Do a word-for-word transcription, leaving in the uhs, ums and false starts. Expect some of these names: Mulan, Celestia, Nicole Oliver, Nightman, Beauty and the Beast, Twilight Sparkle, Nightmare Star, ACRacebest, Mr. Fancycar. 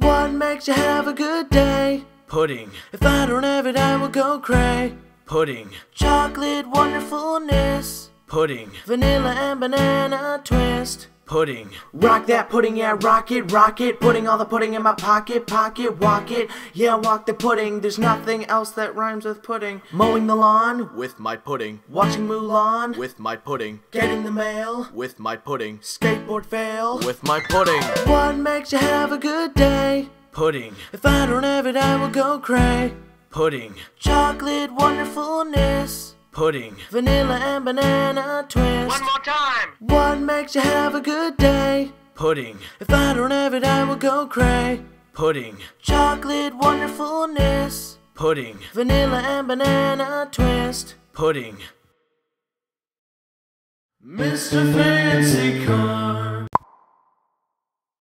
What makes you have a good day? Pudding. If I don't have it, I will go cray. Pudding. Chocolate wonderfulness. Pudding. Vanilla and banana twist. Pudding. Rock that pudding, yeah, rock it, rock it. Putting all the pudding in my pocket, pocket, walk it. Yeah, walk the pudding, there's nothing else that rhymes with pudding. Mowing the lawn, with my pudding. Watching Mulan, with my pudding. Getting the mail, with my pudding. Skateboard fail, with my pudding. What makes you have a good day? Pudding. If I don't have it, I will go cray. Pudding. Chocolate wonderfulness. Pudding. Vanilla and banana twist. One more time. What makes you have a good day? Pudding. If I don't have it, I will go cray. Pudding. Chocolate wonderfulness. Pudding. Vanilla and banana twist. Pudding. Mister Fancycar.